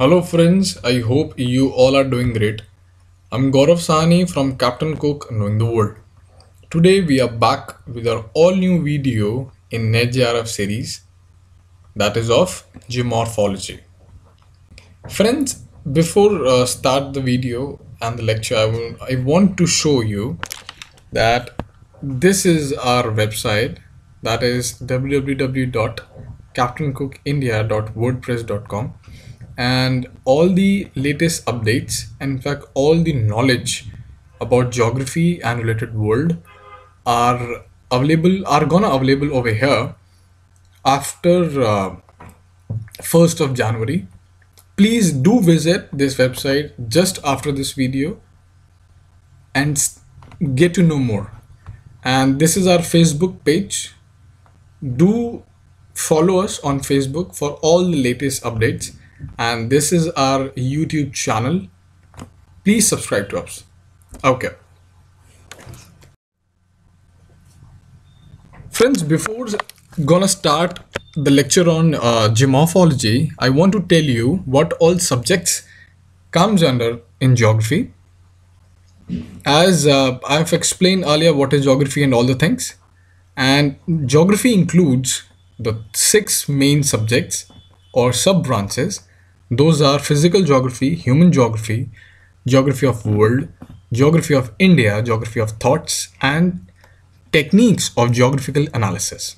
Hello friends, I hope you all are doing great. I'm Gaurav Sahani from Captain Cook Knowing the World. Today we are back with our all new video in NETJRF series, that is of Geomorphology. Friends, before start the video and the lecture, I want to show you that this is our website, that is www.captaincookindia.wordpress.com, and all the latest updates, in fact all the knowledge about geography and related world are gonna available over here after 1st of January. Please do visit this website just after this video and get to know more. And this is our Facebook page. Do follow us on Facebook for all the latest updates. And this is our YouTube channel. Please subscribe to us. Okay. Friends, before gonna start the lecture on geomorphology, I want to tell you what all subjects comes under in geography. As I've explained earlier what is geography and all the things, and geography includes the 6 main subjects or sub branches. Those are physical geography, human geography, geography of world, geography of India, geography of thoughts, and techniques of geographical analysis.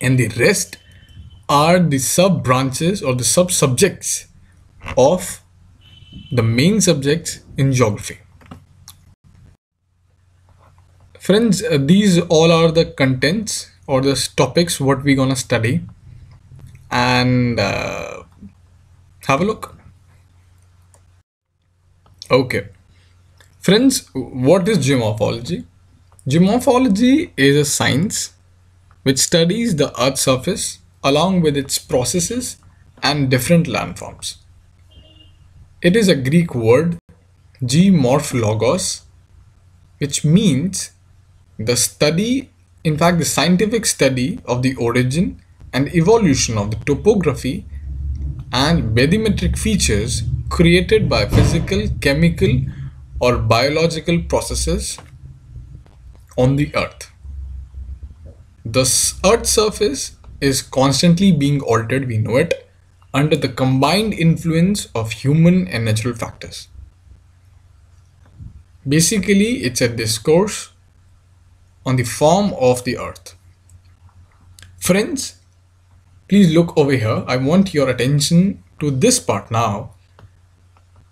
And the rest are the sub branches or the sub subjects of the main subjects in geography. Friends, these all are the contents or the topics what we're gonna study, and have a look. Okay, friends, what is geomorphology? Geomorphology is a science which studies the Earth's surface along with its processes and different landforms. It is a Greek word, geomorphologos, which means the study, in fact the scientific study of the origin and evolution of the topography and bathymetric features created by physical, chemical or biological processes on the Earth. The Earth's surface is constantly being altered, we know it, under the combined influence of human and natural factors. Basically, it's a discourse on the form of the Earth. Friends, please look over here. I want your attention to this part now.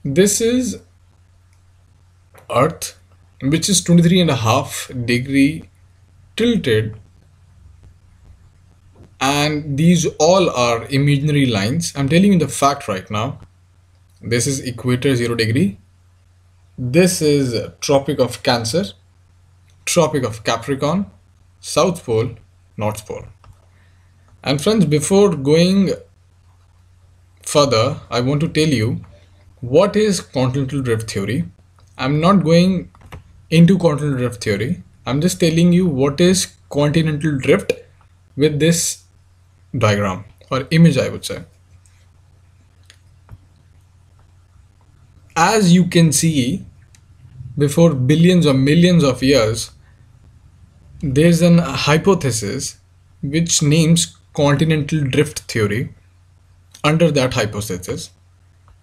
This is Earth, which is 23.5 degrees tilted, and these all are imaginary lines. I'm telling you the fact right now. This is equator, 0 degree. This is Tropic of Cancer, Tropic of Capricorn, South Pole, North Pole. And friends, before going further, I want to tell you what is continental drift theory. I'm not going into continental drift theory. I'm just telling you what is continental drift with this diagram or image, I would say. As you can see, before billions or millions of years, there's an hypothesis which names continental drift theory under that hypothesis.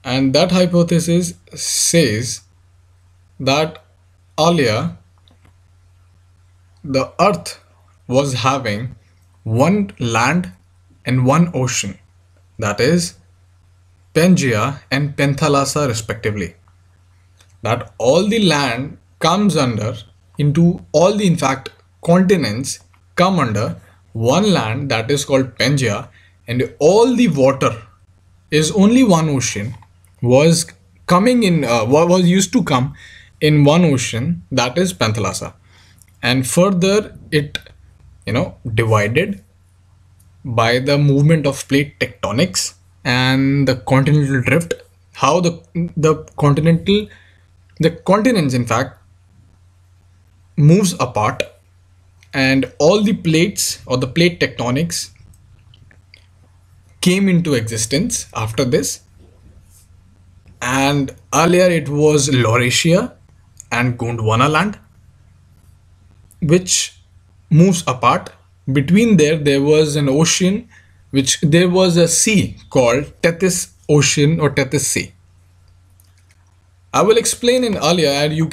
And that hypothesis says that earlier the Earth was having one land and one ocean, that is Pangaea and Panthalassa respectively. That all the land comes under, into all the, in fact, continents come under one land, that is called Pangaea, and all the water is only one ocean, was coming in, was used to come in one ocean, that is Panthalassa. And further it, you know, divided by the movement of plate tectonics and the continental drift, how the continents in fact moves apart, and all the plates or the plate tectonics came into existence after this. and earlier it was Laurasia and Gondwana land, which moves apart. Between there was an ocean, which there was a sea called Tethys Ocean or Tethys Sea. I will explain in earlier, and you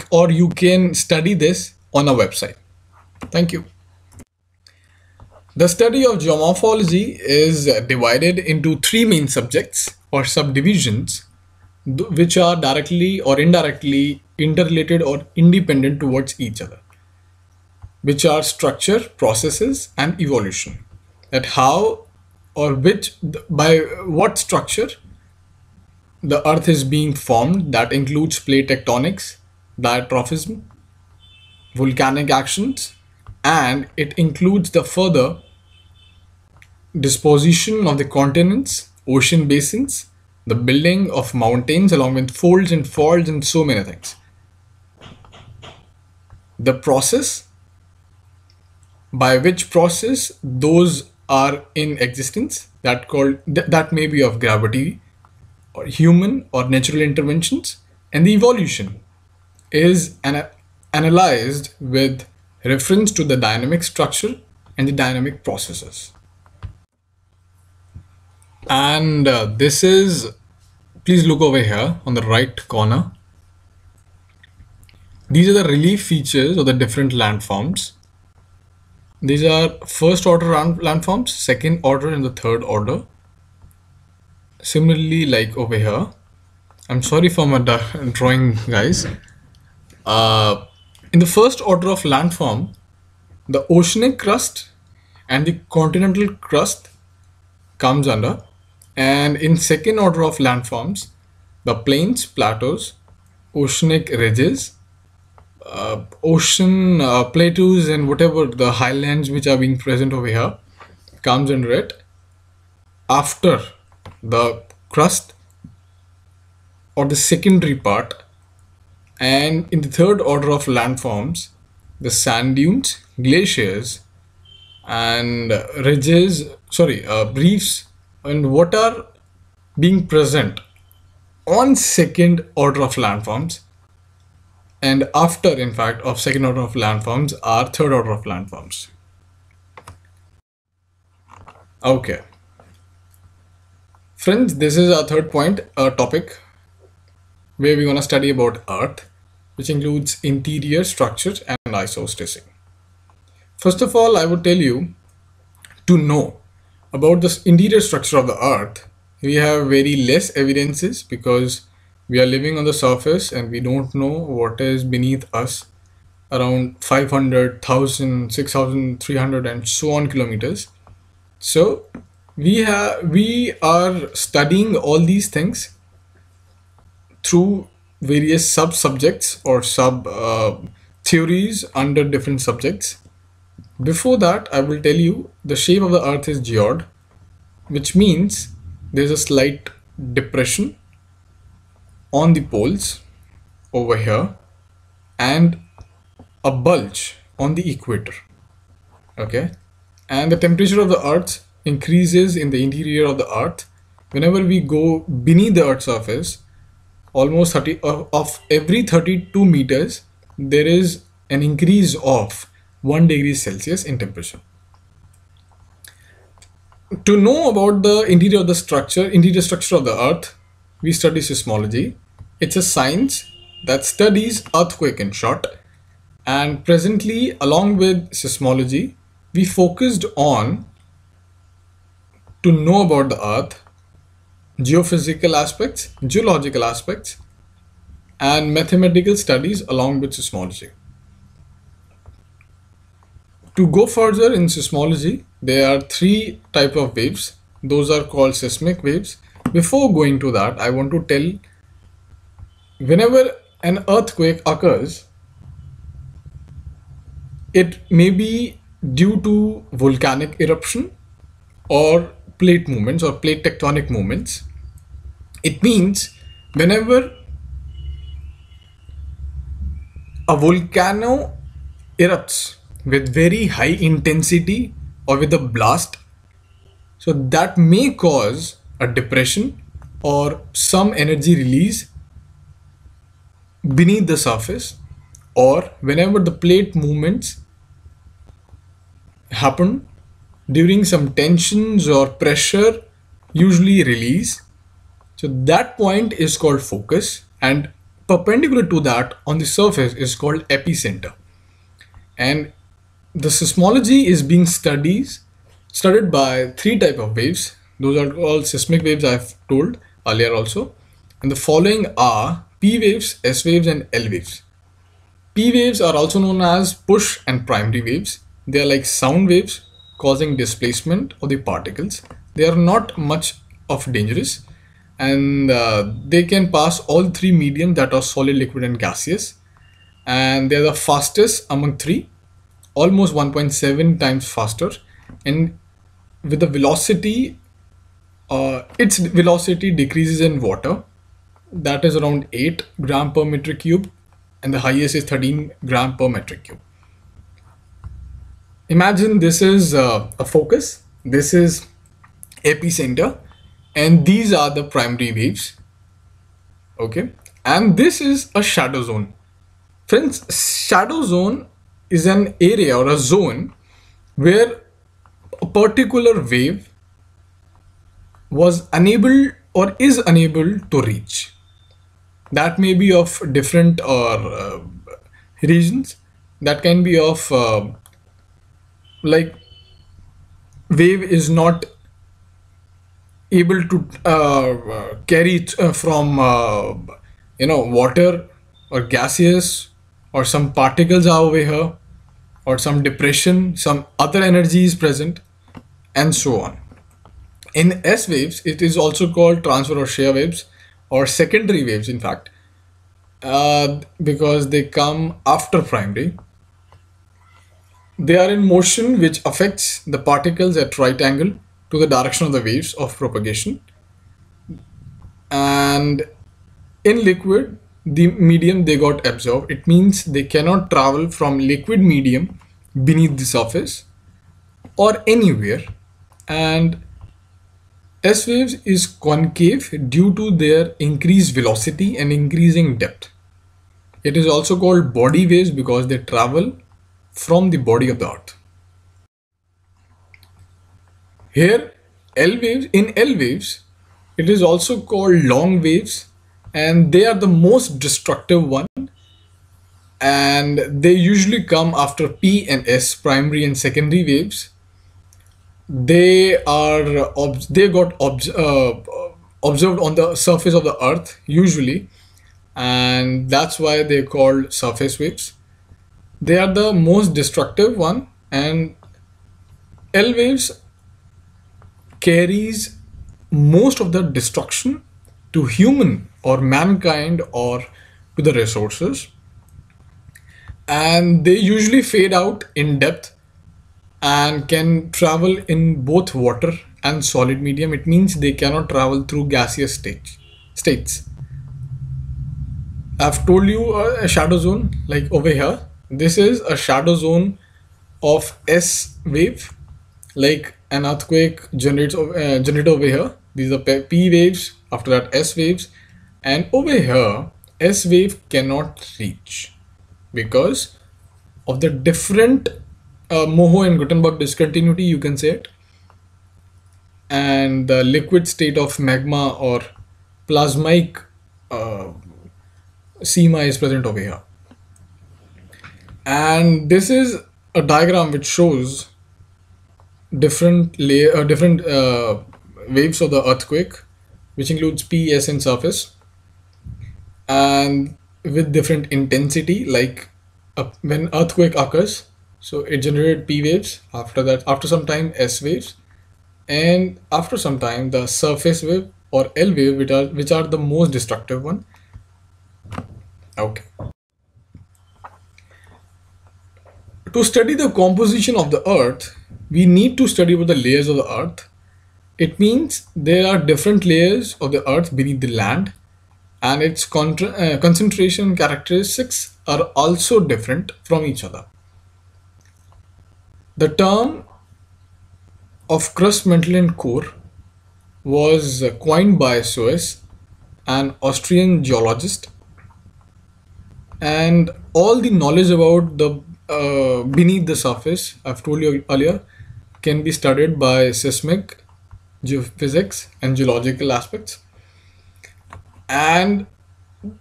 can study this on our website. Thank you. The study of geomorphology is divided into three main subjects or subdivisions, which are directly or indirectly interrelated or independent towards each other, which are structure, processes, and evolution. That how or which, by what structure the earth is being formed, that includes plate tectonics, diatrophism, volcanic actions, and it includes the further disposition of the continents, ocean basins, the building of mountains along with folds and faults and so many things. The process, by which process those are in existence, that called that may be of gravity or human or natural interventions. And the evolution is analyzed with reference to the dynamic structure and the dynamic processes. And this is, please look over here on the right corner. These are the relief features of the different landforms. These are first order landforms, second order, and the third order. Similarly, like over here, I'm sorry for my drawing, guys. In the first order of landform, the oceanic crust and the continental crust comes under, and in second order of landforms, the plains, plateaus, oceanic ridges, ocean plateaus, and whatever the highlands which are being present over here comes under it. After the crust or the secondary part, and in the third order of landforms, the sand dunes, glaciers, and ridges, reefs, and what are being present on second order of landforms, and after, in fact, of second order of landforms are third order of landforms. Okay, friends, this is our third point, topic, where we're going to study about Earth, which includes interior structures and isostasy. First of all, I would tell you to know about this interior structure of the Earth. We have very less evidences because we are living on the surface and we don't know what is beneath us around 500,000, 6,300 and so on kilometers. So we are studying all these things through various sub-subjects or sub-theories under different subjects. Before that, I will tell you the shape of the Earth is geoid, which means there is a slight depression on the poles over here and a bulge on the equator. Okay, and the temperature of the Earth increases in the interior of the Earth. Whenever we go beneath the Earth's surface, almost every 32 meters there is an increase of 1°C in temperature. To know about the interior structure of the Earth, we study seismology. It's a science that studies earthquake, in short. And presently, along with seismology, we focused on to know about the Earth, geophysical aspects, geological aspects, and mathematical studies along with seismology. To go further in seismology, there are three types of waves. Those are called seismic waves. Before going to that, I want to tell, whenever an earthquake occurs, it may be due to volcanic eruption or plate movements or plate tectonic movements. It means whenever a volcano erupts with very high intensity or with a blast, so that may cause a depression or some energy release beneath the surface, or whenever the plate movements happen during some tensions or pressure usually release. So that point is called focus, and perpendicular to that on the surface is called epicenter. And the seismology is being studied by three types of waves. Those are all seismic waves I've told earlier also. And the following are P waves, S waves and L waves. P waves are also known as push and primary waves. They are like sound waves causing displacement of the particles. They are not much of dangerous, and they can pass all three mediums, that are solid, liquid and gaseous. And they are the fastest among three, almost 1.7 times faster, and with the velocity, its velocity decreases in water, that is around 8 gram per meter cube, and the highest is 13 gram per metric cube. Imagine this is a focus, this is epicenter, and these are the primary waves. Okay, and this is a shadow zone. Friends, shadow zone is an area or a zone where a particular wave was unable or is unable to reach. That may be of different or regions. That can be of like wave is not able to carry from water or gaseous, or some particles are over here, or some depression, some other energy is present, and so on. In S waves, it is also called transfer or shear waves, or secondary waves in fact, because they come after primary. They are in motion, which affects the particles at right angle to the direction of the waves of propagation. And in liquid, the medium they got absorbed. It means they cannot travel from liquid medium beneath the surface or anywhere. And S waves is concave due to their increased velocity and increasing depth. It is also called body waves because they travel from the body of the earth. Here L waves, in L waves, it is also called long waves, and they are the most destructive one, and they usually come after P and S, primary and secondary waves. They are observed on the surface of the earth usually, and that's why they're called surface waves. They are the most destructive one, and L waves carries most of the destruction to human or mankind or to the resources, and they usually fade out in depth and can travel in both water and solid medium. It means they cannot travel through gaseous states. I've told you a shadow zone, like over here. This is a shadow zone of S wave, like an earthquake generated over here. These are P waves, after that S waves, and over here S wave cannot reach because of the different Moho and Gutenberg discontinuity, you can say it, and the liquid state of magma or plasmic seama is present over here. And this is a diagram which shows different layer, different waves of the earthquake, which includes P, S and surface, and with different intensity. Like when earthquake occurs, so it generated P waves, after that, after some time, S waves, and after some time the surface wave or L wave, which are the most destructive one. Okay. To study the composition of the earth, we need to study about the layers of the earth. It means there are different layers of the earth beneath the land, and its concentration characteristics are also different from each other. The term of crust, mantle and core was coined by Suess, an Austrian geologist, And all the knowledge about the beneath the surface, I've told you earlier, can be studied by seismic, geophysics and geological aspects. And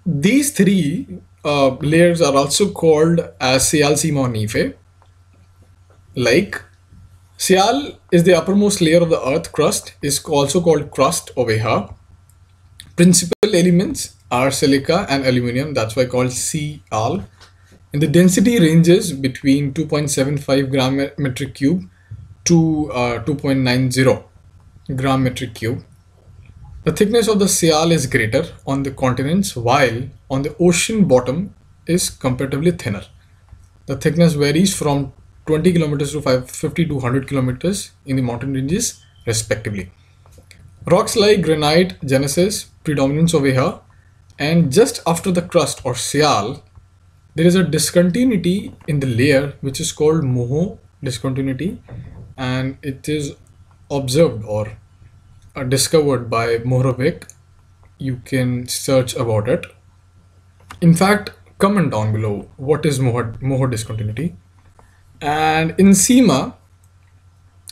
these three layers are also called as Sial, Seema or Nife. Like, Sial is the uppermost layer of the earth crust, is also called crust or veha. Principal elements are silica and aluminium, that's why called Sial. And the density ranges between 2.75 gram metric cube to 2.90 gram metric cube. The thickness of the Sial is greater on the continents, while on the ocean bottom is comparatively thinner. The thickness varies from 20 kilometers to 50 to 100 kilometers in the mountain ranges respectively. Rocks like granite, gneisses, predominance over here, and just after the crust or Sial, there is a discontinuity in the layer which is called Moho discontinuity, and it is observed or discovered by Mohorovic. You can search about it. In fact, comment down below what is Moho discontinuity. And in Seema,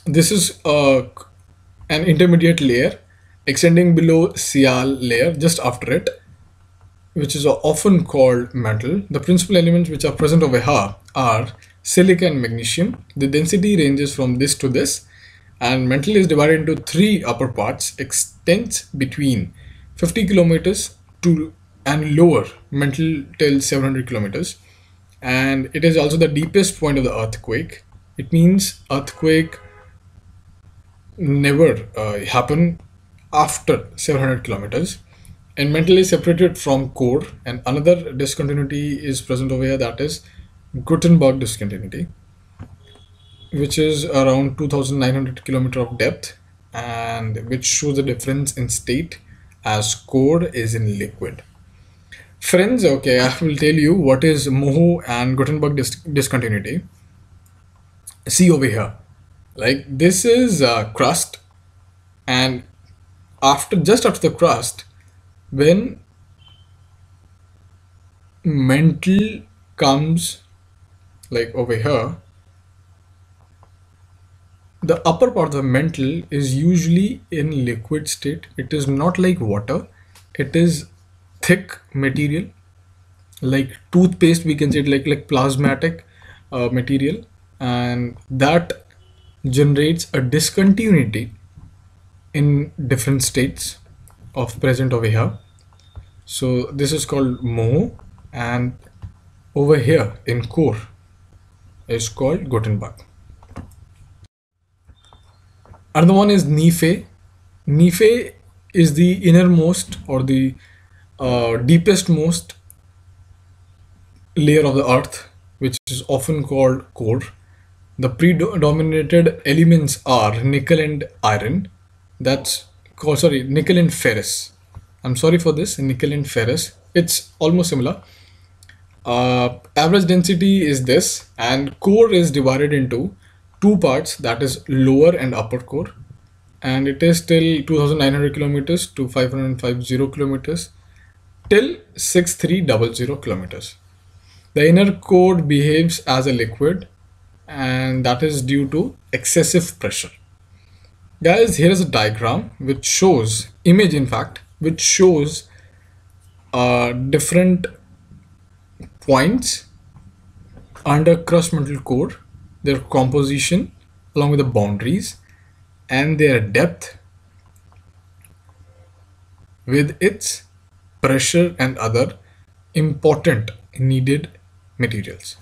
this is an intermediate layer extending below Sial layer just after it, which is often called mantle. The principal elements which are present over here are silica and magnesium. The density ranges from this to this, and mantle is divided into three upper parts, extends between 50 kilometers to and lower mantle till 700 kilometers. And it is also the deepest point of the earthquake. It means earthquake never happen after 700 kilometers. And mantle is separated from core, and another discontinuity is present over here, that is Gutenberg discontinuity, which is around 2,900 kilometer of depth, and which shows the difference in state as core is in liquid. Friends, okay, I will tell you what is Moho and Gutenberg discontinuity. See over here, like this is crust, and just after the crust, when mantle comes like over here, the upper part of the mantle is usually in liquid state. It is not like water, it is thick material, like toothpaste, we can say it like plasmatic material, and that generates a discontinuity in different states of present over here. So this is called Moho, and over here in core is called Gutenberg. Another one is Nife. Nife is the innermost or the deepest most layer of the earth, which is often called core. The predominated elements are nickel and iron. That's nickel and ferrous. I'm sorry for this, nickel and ferrous. It's almost similar. Average density is this, and core is divided into two parts, that is lower and upper core, and it is till 2,900 kilometers to 550 kilometers till 6,300 kilometers. The inner core behaves as a liquid, and that is due to excessive pressure. Guys, here is a diagram which shows image, in fact, which shows different points under crust mantle core, their composition along with the boundaries and their depth with its pressure and other important needed materials.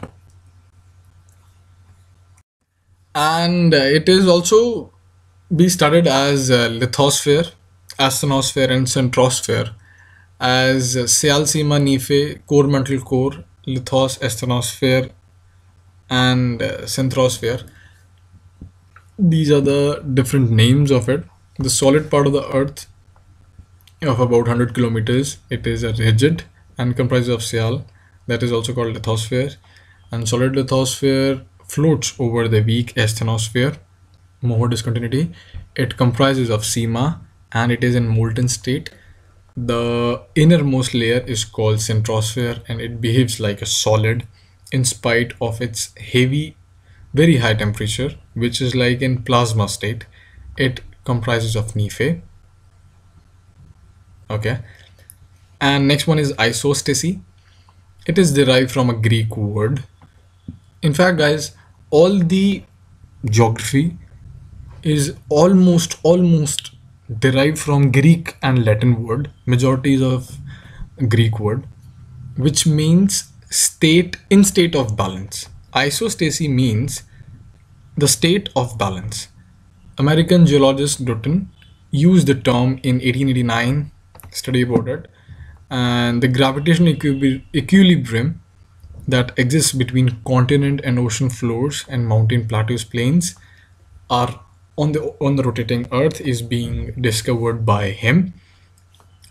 And it is also be studied as lithosphere, asthenosphere and centrosphere, as Sial, Seema, Nife, core mantle core, lithos, asthenosphere and centrosphere. These are the different names of it. The solid part of the earth of about 100 kilometers, it is a rigid and comprises of Sial, that is also called lithosphere, and solid lithosphere floats over the weak asthenosphere, Moho discontinuity. It comprises of Seema, and it is in molten state. The innermost layer is called centrosphere, and it behaves like a solid in spite of its heavy, very high temperature, which is like in plasma state. It comprises of Nephae. Okay, and next one is isostasy. It is derived from a Greek word. In fact, guys, all the geography is almost derived from Greek and Latin word. Majority is of Greek word, which means state in state of balance. Isostasy means the state of balance. American geologist Dutton used the term in 1889 study about it, and the gravitational equilibrium that exists between continent and ocean floors and mountain plateaus, plains are on the rotating earth is being discovered by him.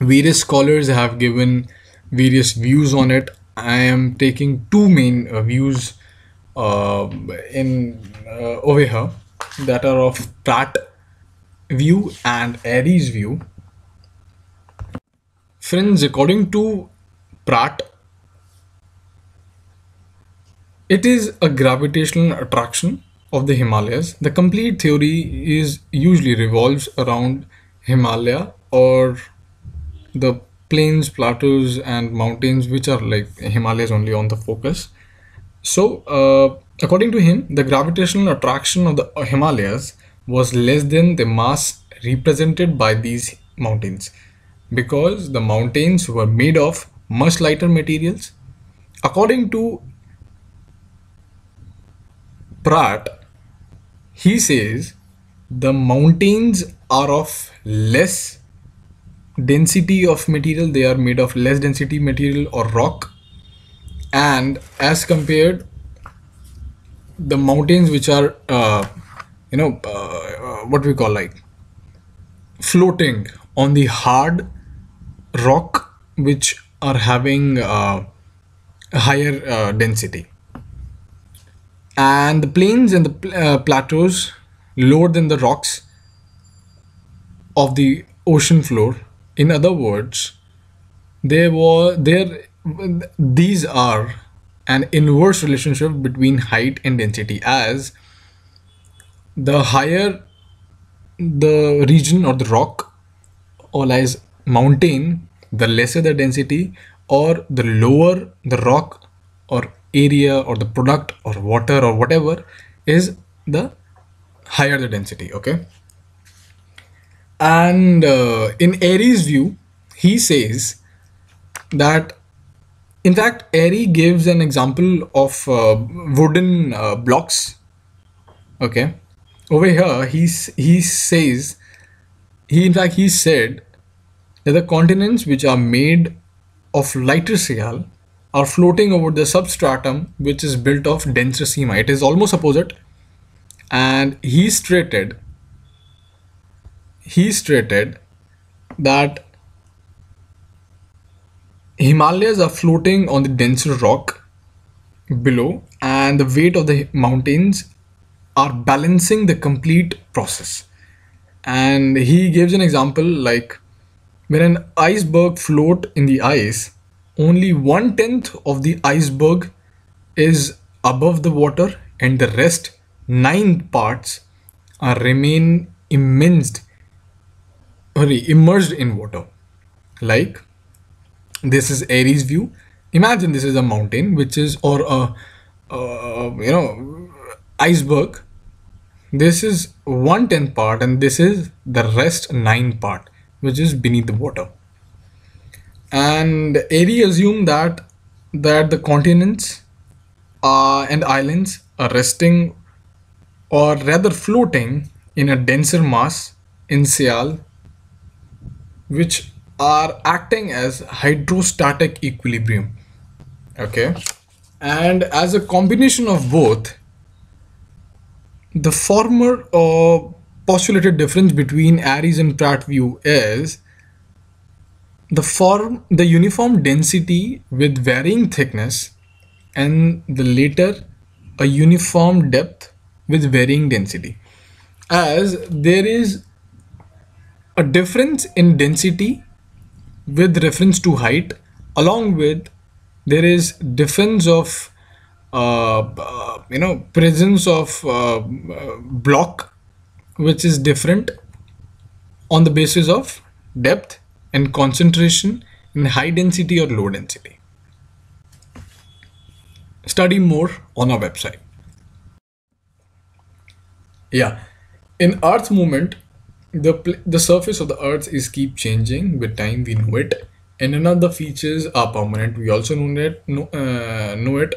Various scholars have given various views on it. I am taking two main views over here, that are of Pratt view and Airy's view. Friends, according to Pratt, it is a gravitational attraction of the Himalayas. The complete theory is usually revolves around Himalaya or the plains, plateaus and mountains, which are like Himalayas only on the focus. So according to him, the gravitational attraction of the Himalayas was less than the mass represented by these mountains, because the mountains were made of much lighter materials. According to Pratt, he says the mountains are of less density of material. They are made of less density material or rock, and as compared the mountains which are what we call like floating on the hard rock, which are having higher density, and the plains and the plateaus lower than the rocks of the ocean floor. In other words, these are an inverse relationship between height and density. As the higher the region or the rock or as mountain, the lesser the density, or the lower the rock or area or the product or water or whatever is, the higher the density. Okay, and in Airy's view, he says that, in fact, Airy gives an example of wooden blocks. Okay, over here he said that the continents which are made of lighter shale are floating over the substratum which is built of denser sima. It is almost opposite. And he stated that Himalayas are floating on the denser rock below, and the weight of the mountains are balancing the complete process. And he gives an example like when an iceberg float in the ice, only 1/10 of the iceberg is above the water, and the rest 9 parts remain immersed in water. Like, this is Airy's view. Imagine this is a mountain which is, or iceberg. This is 1/10 part, and this is the rest 9 part, which is beneath the water. And Airy assumed that the continents and islands are resting, or rather floating, in a denser mass in Sial, which are acting as hydrostatic equilibrium. Okay, and as a combination of both, the former postulated difference between Airy's and Pratt view is the uniform density with varying thickness, and the later a uniform depth with varying density. As there is a difference in density with reference to height. Along with, there is difference of presence of block, which is different on the basis of depth and concentration in high density or low density. Study more on our website. Yeah, in Earth's movement, the surface of the Earth is keep changing with time. We know it, and none of the features are permanent. We also know it,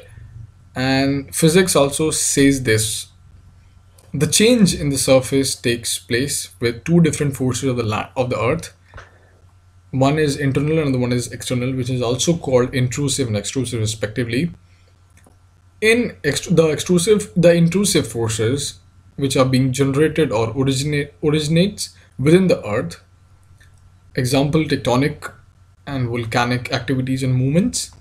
and physics also says this. The change in the surface takes place with two different forces of the Earth. One is internal and the one is external, which is also called intrusive and extrusive respectively. In the intrusive forces, which are being generated or originates within the Earth, example tectonic and volcanic activities and movements.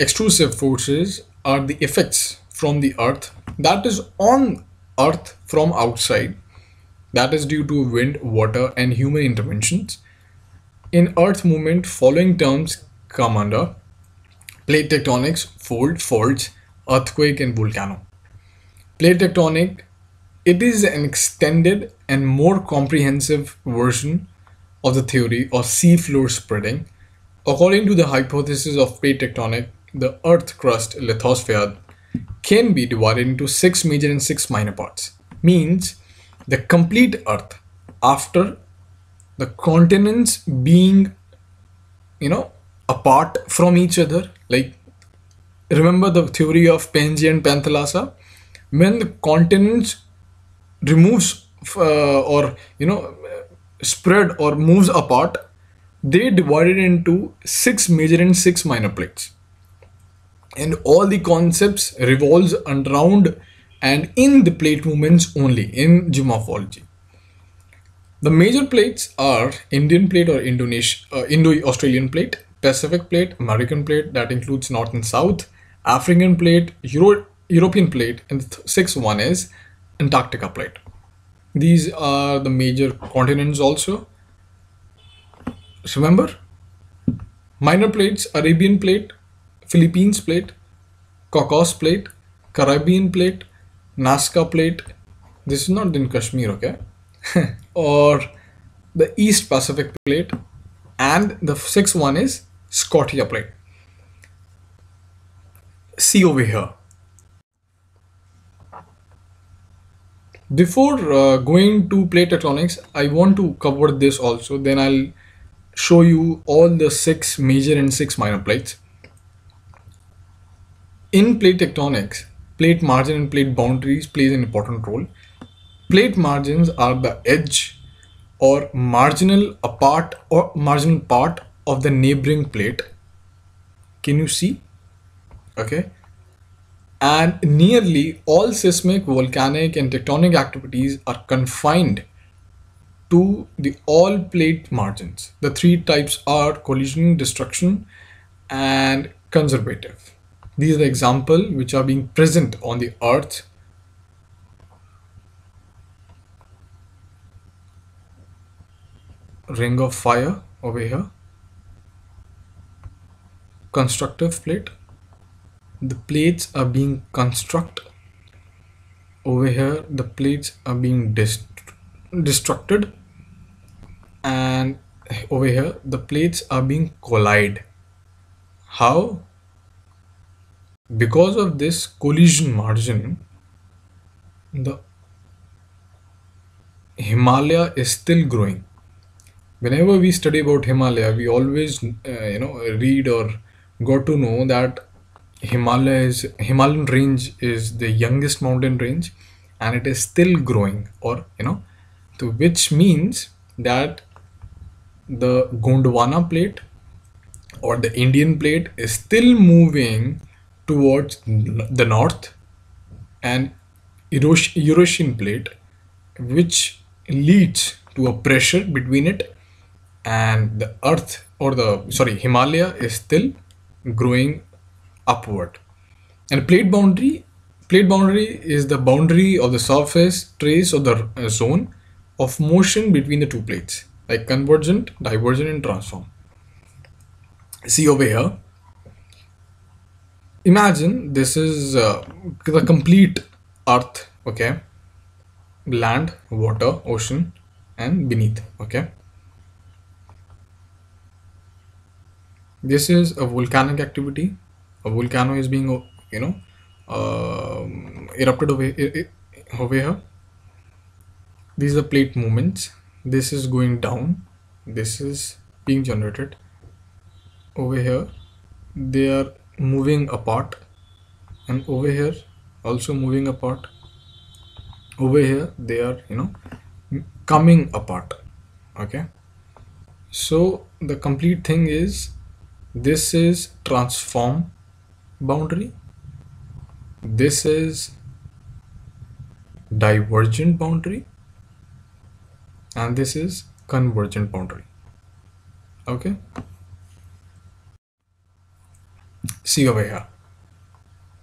Extrusive forces are the effects from the Earth, that is on Earth from outside, that is due to wind, water and human interventions. In Earth movement, following terms come under plate tectonics, fold, faults, earthquake and volcano. Plate tectonic, it is an extended and more comprehensive version of the theory of seafloor spreading. According to the hypothesis of plate tectonic, the Earth crust lithosphere can be divided into 6 major and 6 minor parts. Means the complete Earth, after the continents being apart from each other, like remember the theory of Pangaea and Panthalassa. When the continents removes spread or moves apart, they divided into 6 major and 6 minor plates, and all the concepts revolves around and in the plate movements only in geomorphology. The major plates are Indian plate or Indo-Australian plate, Pacific plate, American plate, that includes North and South, African plate, European plate, and the 6th one is Antarctica plate. These are the major continents also. Remember, minor plates, Arabian plate, Philippines plate, Cocos plate, Caribbean plate, Nazca plate. This is not in Kashmir, okay? Or the East Pacific plate, and the 6th one is Scotia plate. See over here. Before going to plate tectonics, I want to cover this also, then I'll show you all the 6 major and 6 minor plates. In plate tectonics, plate margin and plate boundaries plays an important role. Plate margins are the edge or marginal part of the neighboring plate. Can you see? Okay. And nearly all seismic, volcanic and tectonic activities are confined to the all plate margins. The 3 types are collision, destruction and conservative. These are the examples which are being present on the Earth. Ring of Fire over here. Constructive plate. The plates are being constructed over here, the plates are being destructed, and over here the plates are being collide. How? Because of this collision margin, the Himalaya is still growing. Whenever we study about Himalaya, we always read or got to know that Himalayan range is the youngest mountain range and it is still growing, or which means that the Gondwana plate or the Indian plate is still moving towards the north, and Eurasian plate, which leads to a pressure between it, and the earth or the Himalaya is still growing upward. And plate boundary is the boundary of the surface trace of the zone of motion between the two plates, like convergent, divergent and transform. See over here. Imagine this is the complete Earth, okay? Land, water, ocean, and beneath, okay? This is a volcanic activity. A volcano is being, you know, erupted over here. These are plate movements. This is going down. This is being generated. Over here, they are moving apart, and over here also moving apart. Over here, they are, you know, coming apart. Okay, so the complete thing is, this is transform boundary, this is divergent boundary, and this is convergent boundary. Okay, see over here,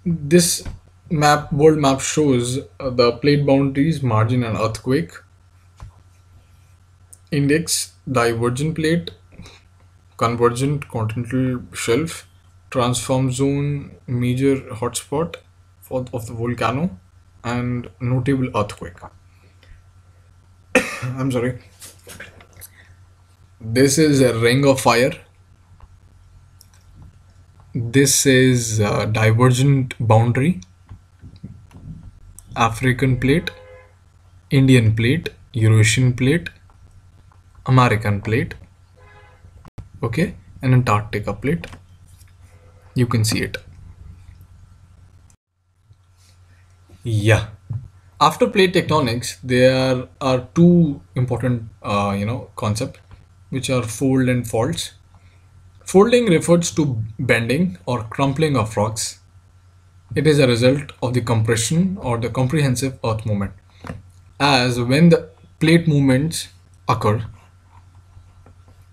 this map, world map, shows the plate boundaries, margin and earthquake, index, divergent plate, convergent continental shelf, transform zone, major hotspot of the volcano, and notable earthquake. I'm sorry. This is a ring of fire. This is a divergent boundary, African plate, Indian plate, Eurasian plate, American plate, okay, and Antarctica plate. You can see it. Yeah. After plate tectonics, there are two important, concept, which are fold and faults. Folding refers to bending or crumpling of rocks. It is a result of the compression or the comprehensive earth movement. As when the plate movements occur,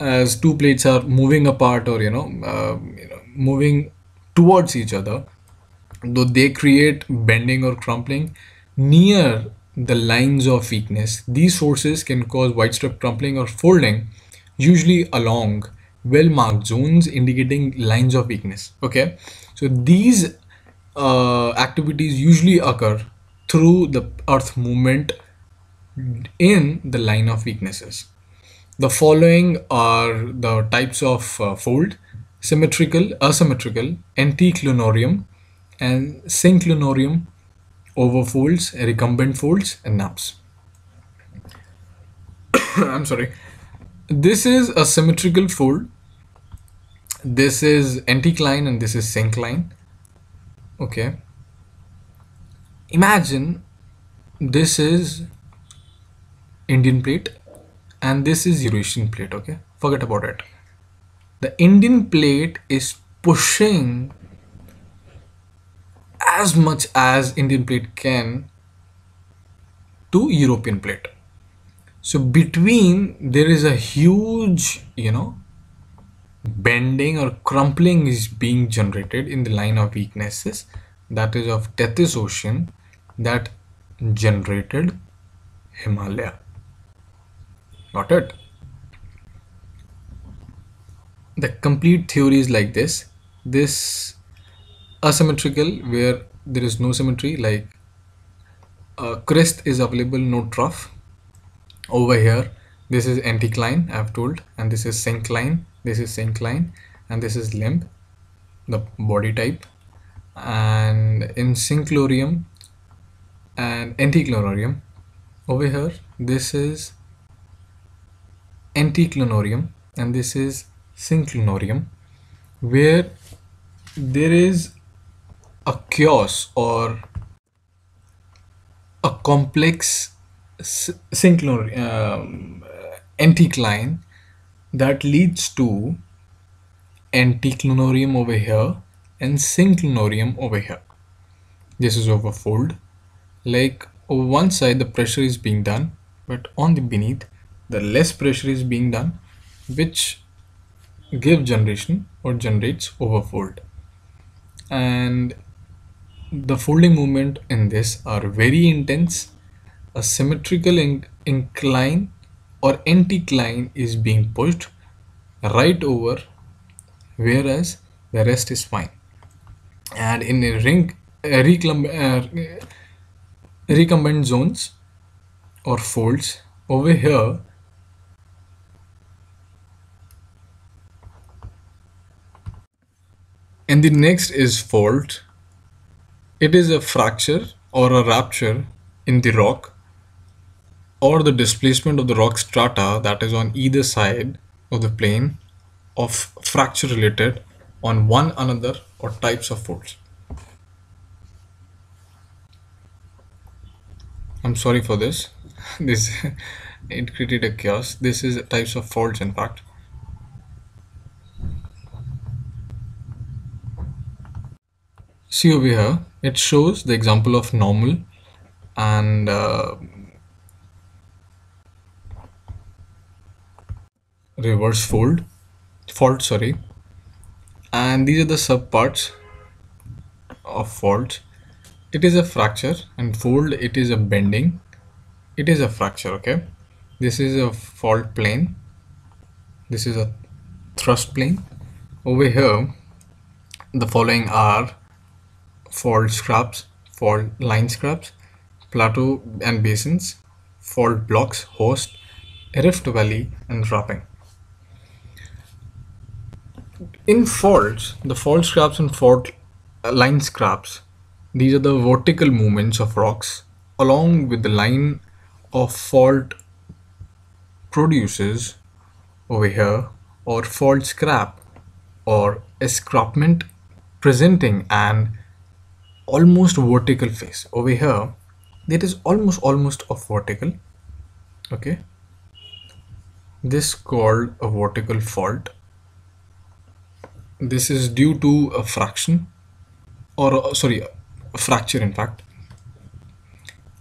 as two plates are moving apart or moving towards each other, though they create bending or crumpling near the lines of weakness. These forces can cause widespread crumpling or folding, usually along well-marked zones indicating lines of weakness. Okay, so these activities usually occur through the earth movement in the line of weaknesses. The following are the types of fold: symmetrical, asymmetrical, anticlinorium, and synclinorium, overfolds, recumbent folds, and naps. I'm sorry. This is a symmetrical fold. This is anticline and this is syncline. Okay. Imagine this is Indian plate and this is Eurasian plate. Okay. Forget about it. The Indian plate is pushing as much as Indian plate can to European plate. So between there is a huge, bending or crumpling is being generated in the line of weaknesses, that is of Tethys Ocean, that generated Himalaya. Got it? The complete theory is like this. This asymmetrical, where there is no symmetry, like a crest is available, no trough. Over here, this is anticline, I've told, and this is syncline, and this is limb, the body type. And in synclinorium and anticlinorium, over here, this is anticlinorium and this is synclinorium, where there is a chaos or a complex anticline that leads to anticlinorium over here and synclinorium over here. This is overfold. Like over one side the pressure is being done, but on the beneath the less pressure is being done, which generates overfold. And the folding movement in this are very intense. A symmetrical incline or anticline is being pushed right over whereas the rest is fine. And in a ring recumbent zones or folds, over here and the next is fault. It is a fracture or a rupture in the rock or the displacement of the rock strata that is on either side of the plane of fracture related on one another or types of faults. I'm sorry for this. It created a chaos. This is types of faults, in fact. See over here, it shows the example of normal and reverse fault, sorry. And these are the subparts of fault. It is a fracture, and fold, it is a bending. It is a fracture, okay? This is a fault plane. This is a thrust plane. Over here, the following are fault scraps, fault line scraps, plateau and basins, fault blocks, host, rift valley, and wrapping. In faults, the fault scraps and fault line scraps, these are the vertical movements of rocks along with the line of fault produces over here, or fault scrap or escarpment presenting an almost vertical face. Over here, it is almost a vertical, okay? This called a vertical fault. This is due to a fraction or a fracture, in fact.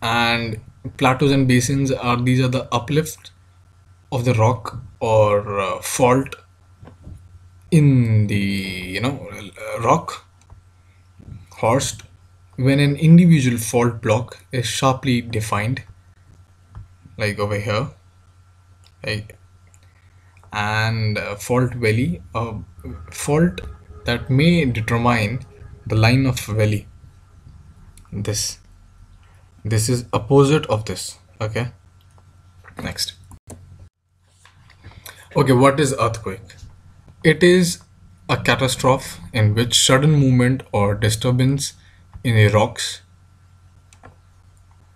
And plateaus and basins are, these are the uplift of the rock or fault in the rock host, when an individual fault block is sharply defined, like over here, like, and fault valley, a fault that may determine the line of valley. This is opposite of this, okay? Next. Okay, what is earthquake? It is a catastrophe in which sudden movement or disturbance in the rocks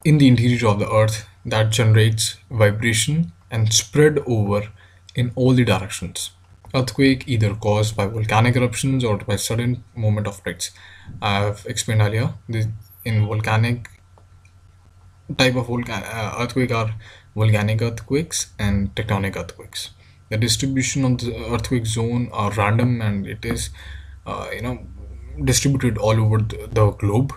in the interior of the earth that generates vibration and spread over in all the directions. Earthquake either caused by volcanic eruptions or by sudden movement of plates. I have explained earlier, in volcanic type of earthquake are volcanic earthquakes and tectonic earthquakes. The distribution of the earthquake zone are random, and it is distributed all over the globe.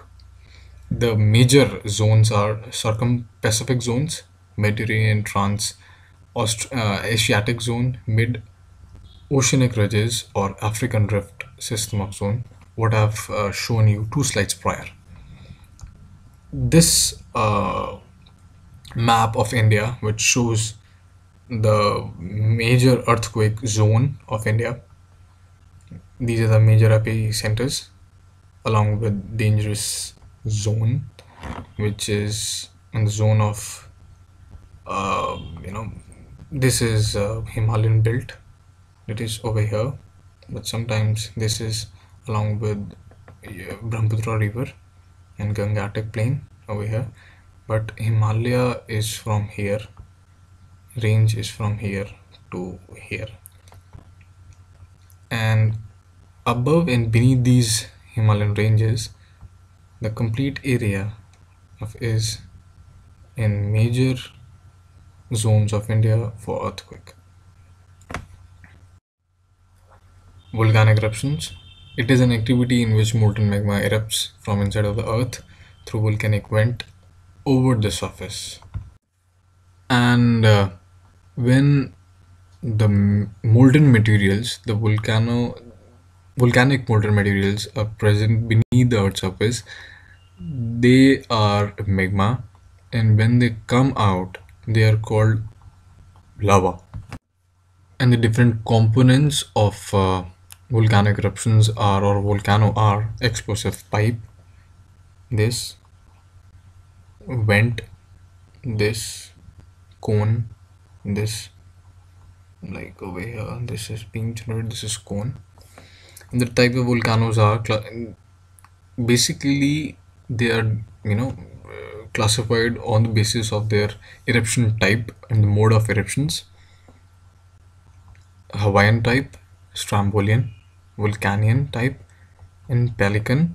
The major zones are circum-Pacific zones, Mediterranean, Trans-Asiatic zone, mid-oceanic ridges, or African rift system of zone, what I have shown you 2 slides prior. This map of India, which shows the major earthquake zone of India, these are the major epicenters along with dangerous zone, which is in the zone of this is Himalayan belt. It is over here, but sometimes this is along with Brahmaputra river and Gangetic plain over here, but Himalaya is from here, range is from here to here, and above and beneath these Himalayan ranges, the complete area is in major zones of India for earthquake. Volcanic eruptions. It is an activity in which molten magma erupts from inside of the earth through volcanic vent over the surface. And when the molten materials, the volcanic molten materials are present beneath the earth's surface, they are magma, and when they come out, they are called lava. And the different components of Volcanic eruptions are, or volcano are, explosive pipe, this, vent, this, cone, this, like over here, this is being generated, this is cone. And the type of volcanoes are, basically they are, classified on the basis of their eruption type and the mode of eruptions. Hawaiian type, Strombolian, Vulcanian type, and Pelican.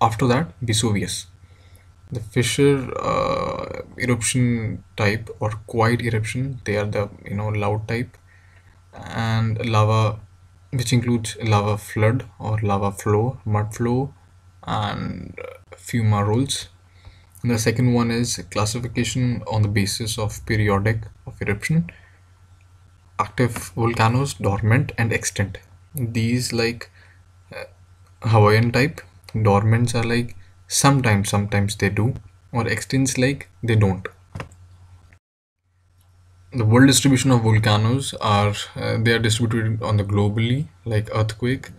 After that, Vesuvius. The fissure eruption type or quiet eruption, they are the loud type, and lava, which includes lava flood or lava flow, mud flow, and fumaroles. And the second one is classification on the basis of periodic of eruption. Active volcanoes, dormant and extinct. These like Hawaiian type, dormants are like sometimes they do, or extincts like they don't. The world distribution of volcanoes are they are distributed on the globally like earthquake.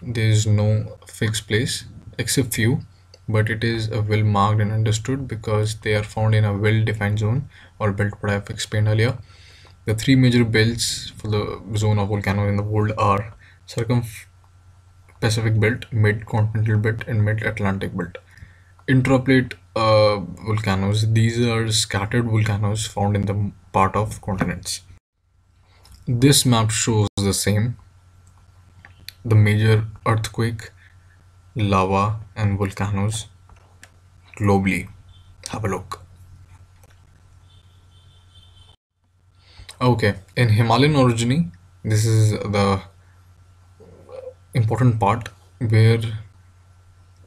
There is no fixed place except few, but it is well marked and understood because they are found in a well-defined zone or belt, what I have explained earlier. The three major belts for the zone of volcanoes in the world are Circum-Pacific Belt, Mid-Continental Belt, and Mid-Atlantic Belt. Intraplate volcanoes, these are scattered volcanoes found in the part of continents. This map shows the same. The major earthquake, lava, and volcanoes globally. Have a look. Okay, in Himalayan orogeny, this is the important part where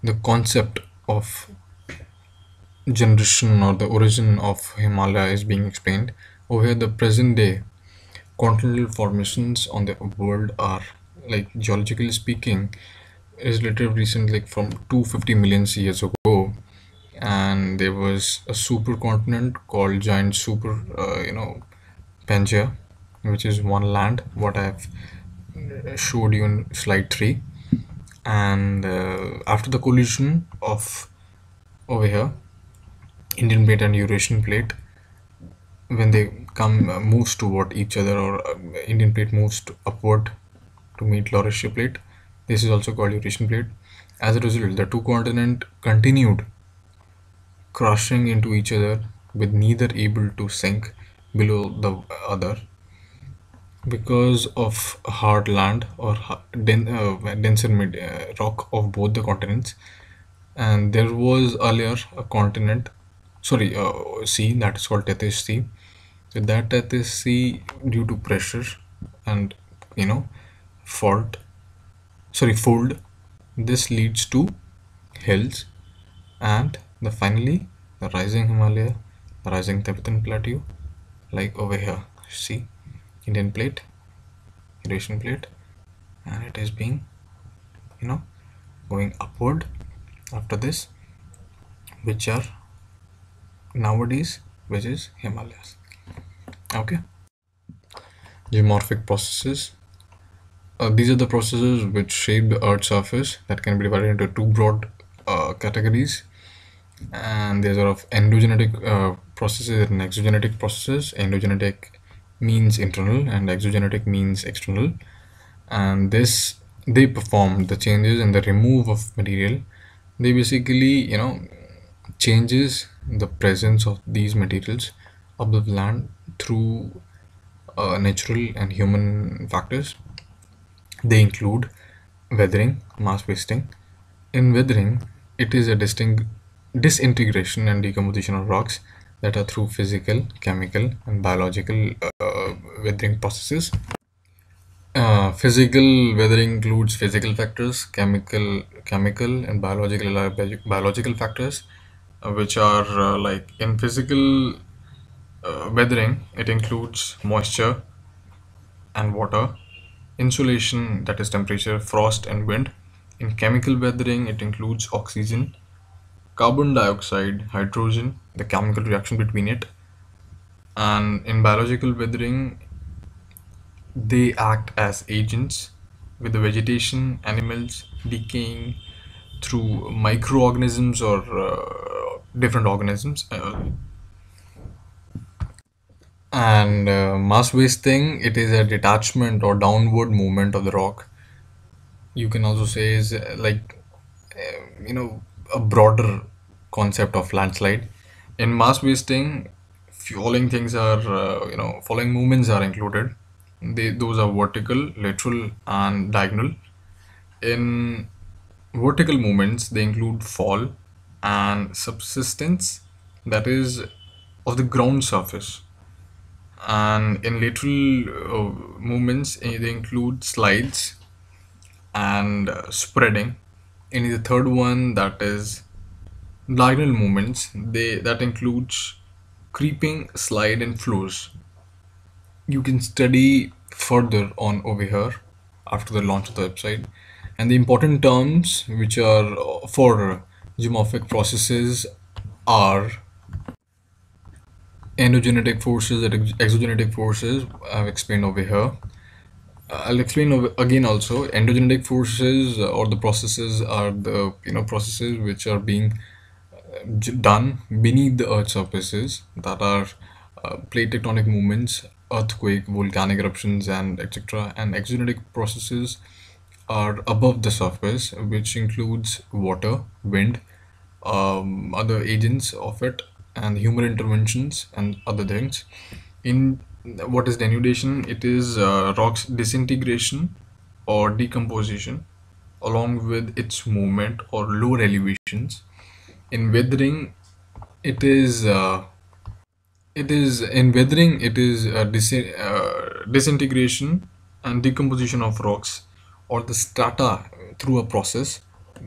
the concept of generation or the origin of Himalaya is being explained. Over here, the present day continental formations on the world are, like geologically speaking, is relatively recent, like from 250 million years ago, and there was a supercontinent called giant super, Pangaea, which is one land, what I have showed you in slide 3. And after the collision of over here, Indian plate and Eurasian plate, when they come moves toward each other, or Indian plate moves upward to meet Laurasia plate, this is also called Eurasian plate. As a result, the two continents continued crashing into each other, with neither able to sink below the other because of hard land or denser rock of both the continents. And there was earlier a continent, sorry, sea, that is called Tethys Sea. With that Tethys Sea, due to pressure and fold, this leads to hills, and finally the rising Himalaya, the rising Tibetan plateau, like over here, see, Indian plate, Eurasian plate, and it is being going upward after this, which are nowadays, which is Himalayas. Okay, geomorphic processes, these are the processes which shape the earth's surface, that can be divided into two broad categories, and these are of endogenetic processes and exogenetic processes. Endogenetic means internal and exogenetic means external, and they perform the changes and the remove of material. They basically changes the presence of these materials of the land through natural and human factors. They include weathering, mass wasting. In weathering, it is a distinct disintegration and decomposition of rocks that are through physical, chemical, and biological weathering processes. Physical weathering includes physical factors, chemical and biological factors, which are like in physical weathering, it includes moisture and water, insulation, that is temperature, frost, and wind. In chemical weathering, it includes oxygen, carbon dioxide, hydrogen, the chemical reaction between it. And in biological weathering, they act as agents with the vegetation, animals decaying through microorganisms or different organisms. And mass wasting, it is a detachment or downward movement of the rock. You can also say is like a broader concept of landslide. In mass wasting, following things are following movements are included. Those are vertical, lateral, and diagonal. In vertical movements, they include fall and subsidence, that is of the ground surface, and in lateral movements they include slides and spreading. In the third one, that is diagonal movements, that includes creeping, slide, and flows. You can study further on over here after the launch of the website. And the important terms which are for geomorphic processes are endogenetic forces and exogenetic forces. I've explained over here. I'll explain again also. Endogenetic forces or the processes are the processes which are being done beneath the earth's surfaces, that are plate tectonic movements, earthquake, volcanic eruptions, and etc. And exogenetic processes are above the surface, which includes water, wind, other agents of it, and human interventions and other things. In what is denudation, it is rock's disintegration or decomposition along with its movement or lower elevations. In weathering, it is disintegration and decomposition of rocks or the strata through a process,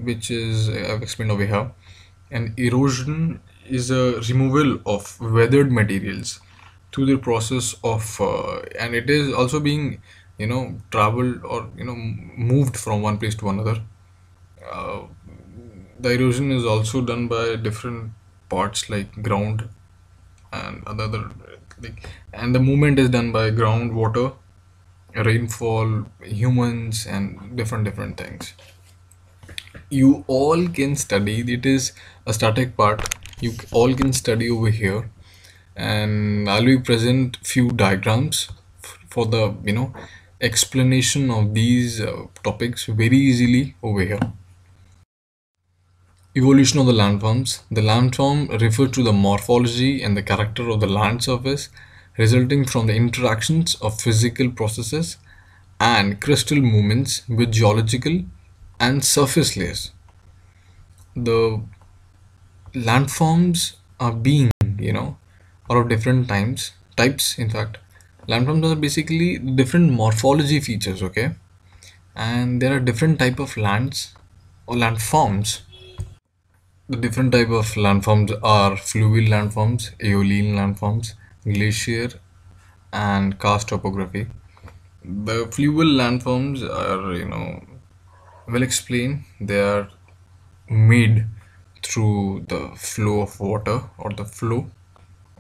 which is I've explained over here. And erosion is a removal of weathered materials through the process of and it is also being traveled or moved from one place to another. The erosion is also done by different parts like ground and other and the movement is done by ground, water, rainfall, humans, and different things. You all can study, it is a static part, you all can study over here, and I'll be present few diagrams for the explanation of these topics very easily over here. Evolution of the landforms. The landform refers to the morphology and the character of the land surface resulting from the interactions of physical processes and crustal movements with geological and surface layers. The landforms are being, are of different types. In fact, landforms are basically different morphology features, okay? And there are different type of lands or landforms. The different type of landforms are fluvial landforms, aeolian landforms, glacier, and karst topography. The fluvial landforms are, well explained. They are made through the flow of water or the flow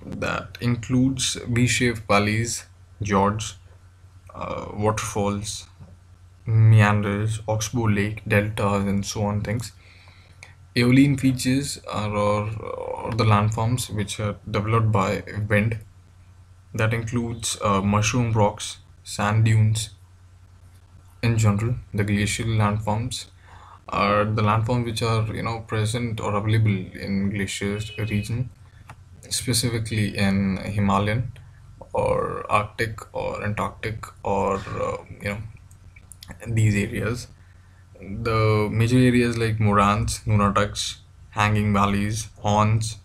that includes V-shaped valleys, gorges, waterfalls, meanders, oxbow lake, deltas, and so on things. Aeolian features are the landforms which are developed by wind. That includes mushroom rocks, sand dunes. In general, the glacial landforms are the landforms which are present or available in glaciers region, specifically in Himalayan or Arctic or Antarctic or these areas. The major areas like moraines, nunataks, hanging valleys, horns,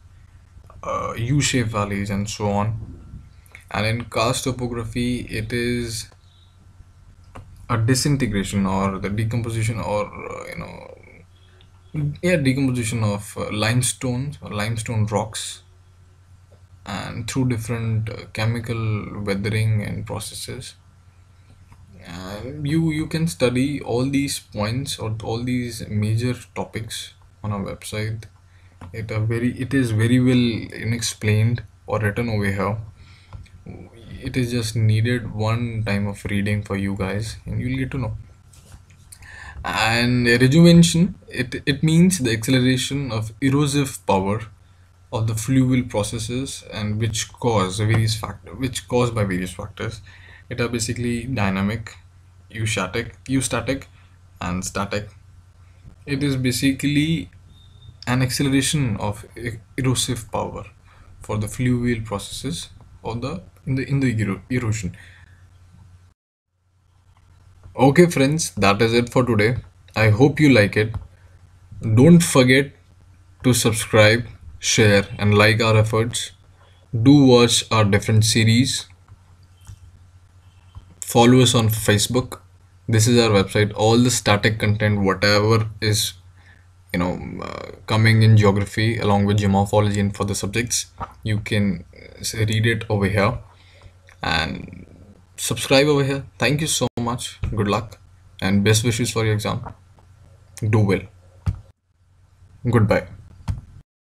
U-shaped valleys, and so on. And in karst topography, it is a disintegration or the decomposition or decomposition of limestone rocks, and through different chemical weathering and processes. You can study all these points or all these major topics on our website. It is very well explained or written over here. It is just needed one time of reading for you guys and you'll get to know. And rejuvenation, it means the acceleration of erosive power of the fluvial processes, and which caused by various factors. It are basically dynamic, eustatic, and static. It is basically an acceleration of erosive power for the fluvial processes or in the erosion. Okay friends, that is it for today. I hope you like it. Don't forget to subscribe, share and like our efforts. Do watch our different series. Follow us on Facebook. This is our website. All the static content, whatever is coming in geography along with geomorphology and for the subjects, you can read it over here and subscribe over here. Thank you so much. Good luck and best wishes for your exam. Do well. Goodbye.